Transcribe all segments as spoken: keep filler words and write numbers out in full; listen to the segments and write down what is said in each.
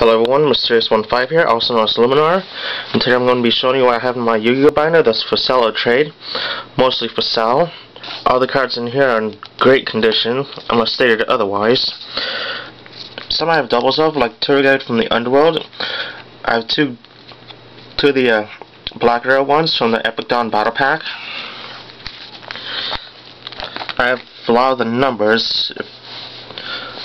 Hello everyone, Mysterious fifteen here, also known as Luminar, and today I'm going to be showing you what I have in my Yu-Gi-Oh binder that's for sale or trade, mostly for sale. All the cards in here are in great condition, unless stated otherwise. Some I have doubles of, like Tour Guide from the Underworld. I have two, two of the uh, Black Rare ones from the Epic Dawn Battle Pack. I have a lot of the numbers,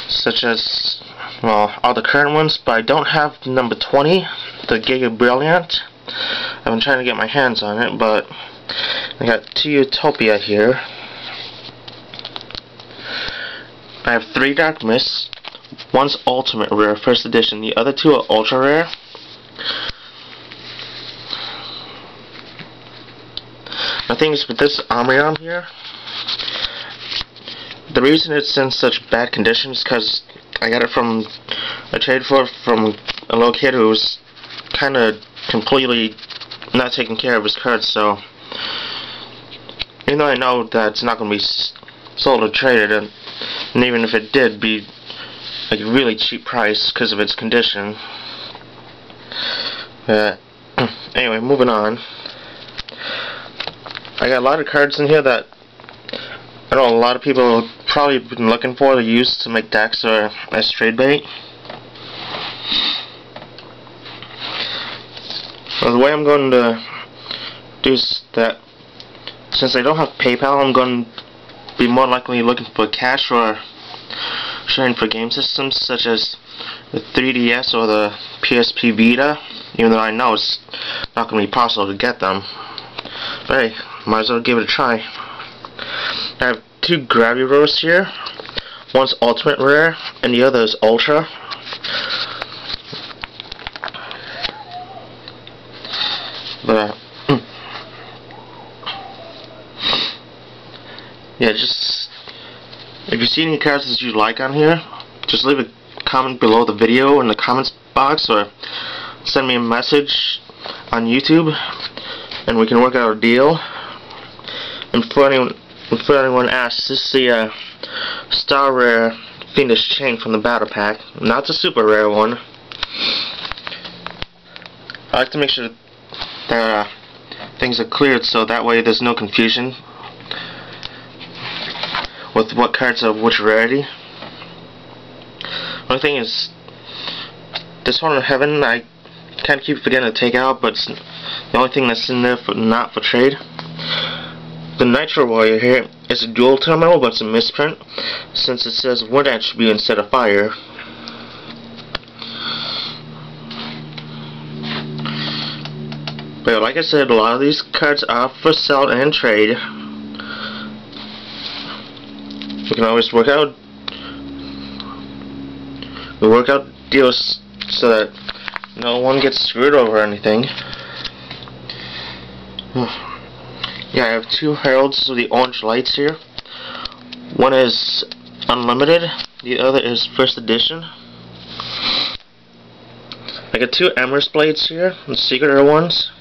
such as... well, all the current ones, but I don't have number twenty, the Giga Brilliant. I've been trying to get my hands on it, but I got two Utopia here. I have three Dark Mists. One's Ultimate Rare, First Edition. The other two are Ultra Rare. My thing is with this Omri on here, the reason it's in such bad condition is because I got it from a trade for from a little kid who was kind of completely not taking care of his cards. So even though I know that it's not going to be sold or traded, and, and even if it did, be like a really cheap price because of its condition. Uh, anyway, moving on. I got a lot of cards in here that I know a lot of people have probably been looking for to use to make decks or as trade bait. Well, the way I'm going to do is that since I don't have PayPal, I'm going to be more likely looking for cash or sharing for game systems such as the three D S or the P S P Vita, even though I know it's not going to be possible to get them. But hey, might as well give it a try. I have two Gravity Rows here. One's Ultimate Rare, and the other is Ultra. But, uh, yeah, just if you see any cards that you like on here, just leave a comment below the video in the comments box, or send me a message on YouTube, and we can work out a deal. And for anyone. Before anyone asks, this is the uh, Star Rare Fiendish Chain from the Battle Pack, not the Super Rare one. I like to make sure that uh, things are cleared so that way there's no confusion with what cards are which rarity. One thing is, this one in Heaven I kind of keep forgetting to take out, but it's the only thing that's in there for not for trade. The Nitro Warrior here is a dual terminal, but it's a misprint since it says wood attribute instead of fire. But like I said, a lot of these cards are for sale and trade. We can always work out we work out deals so that no one gets screwed over or anything. Yeah, I have two Heralds of the Orange Lights here. One is Unlimited, the other is First Edition. I got two Emeralds Blades here, the Secret Rare ones.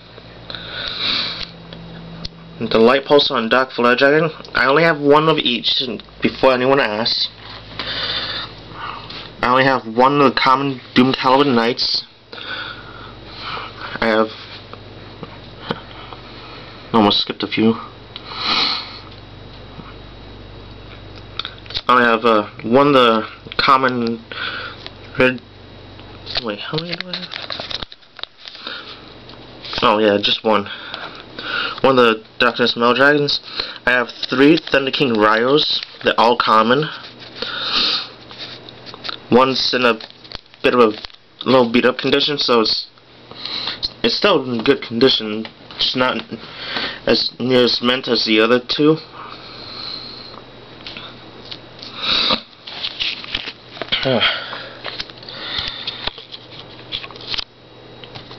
And the Light Pulsar and Dark Flare Dragon. I only have one of each, before anyone asks. I only have one of the common Doomed Halberd Knights. I have almost skipped a few. I have uh, one of the common red. Wait, how many do I have? Oh yeah, just one. One of the Darkness Mell Dragons. I have three Thunder King Ryos. They're all common. One's in a bit of a little beat up condition, so it's it's still in good condition. It's not as near as mint as the other two. Uh.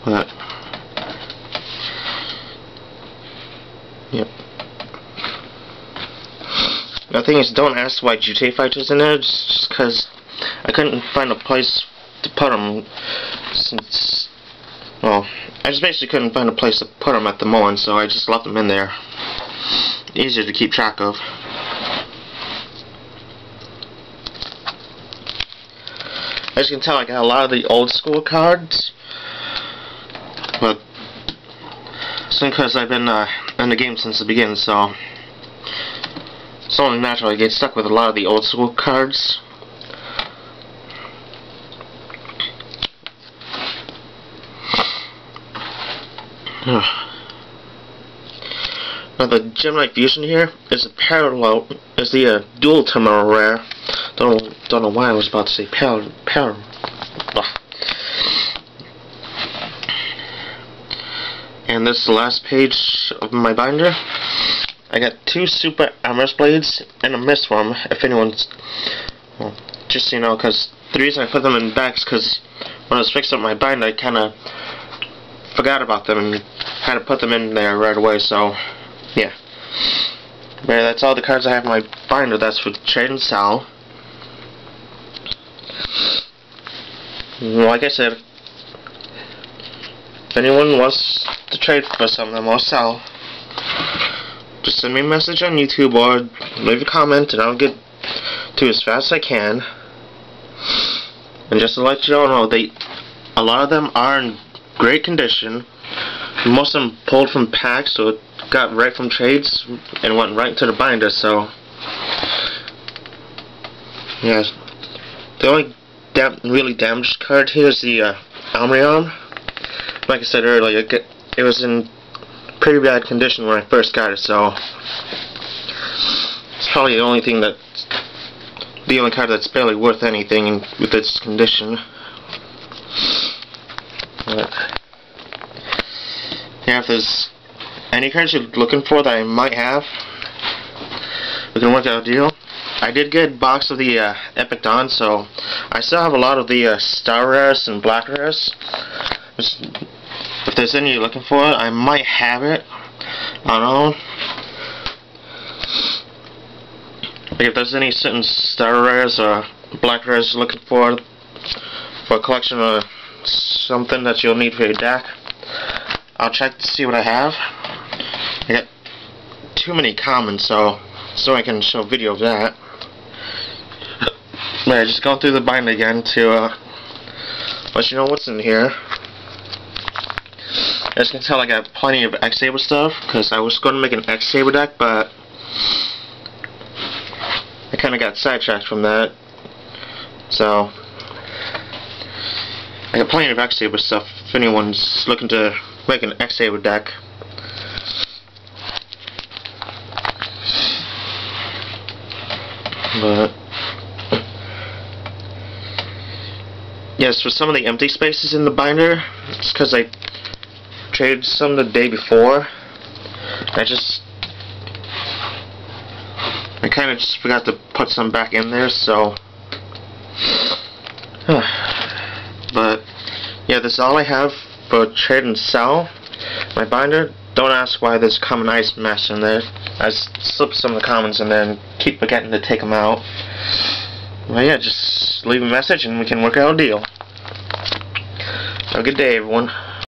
That. Yep. The thing is, don't ask why Jutei Fighters in there. It's just because I couldn't find a place to put them since. Well, I just basically couldn't find a place to put them at the moment, so I just left them in there. Easier to keep track of. As you can tell, I got a lot of the old school cards, but it's because I've been uh, in the game since the beginning, so it's only natural I get stuck with a lot of the old school cards. Now the Gemini Fusion here is a parallel, is the uh, Dual Terminal Rare. Don't know, don't know why I was about to say parallel. Par and this is the last page of my binder. I got two Super Emeralds Blades and a Mist Worm. If anyone's, well, just so you know, because the reason I put them in bags, because when I was fixing up my binder, I kind of forgot about them and had to put them in there right away, so yeah. But that's all the cards I have in my binder. That's for trade and sell. Like I said, if anyone wants to trade for some of them or sell, just send me a message on YouTube or leave a comment and I'll get to as fast as I can. And just to let you all know, they, a lot of them are in great condition. Most of them pulled from packs, so it got right from trades and went right to the binder, so yeah. The only dam really damaged card here is the uh, Omri arm. Like I said earlier, it was in pretty bad condition when I first got it, so it's probably the only thing that, the only card that's barely worth anything in, with its condition. But yeah, if there's any cards you're looking for that I might have, we can work out a deal. I did get a box of the uh, Epic Dawn, so I still have a lot of the uh, Star Rares and Black Rares. If there's any you're looking for, I might have it. I don't know. Like if there's any certain Star Rares or Black Rares you're looking for, for a collection or something that you'll need for your deck, I'll check to see what I have. I got too many commons, so so I can show video of that. But I just go through the binder again to uh, let you know what's in here. As you can tell, I got plenty of X-Saber stuff because I was going to make an X-Saber deck, but I kind of got sidetracked from that. So I got plenty of X-Saber stuff if anyone's looking to make an X-Saber deck. But yes, for some of the empty spaces in the binder, it's because I traded some the day before. I just, I kind of just forgot to put some back in there, so but yeah, that's all I have for trade and sell. My binder, don't ask why there's common ice mess in there. I slipped some of the commons in there and keep forgetting to take them out. Well yeah, just leave a message and we can work out a deal. Have a good day, everyone.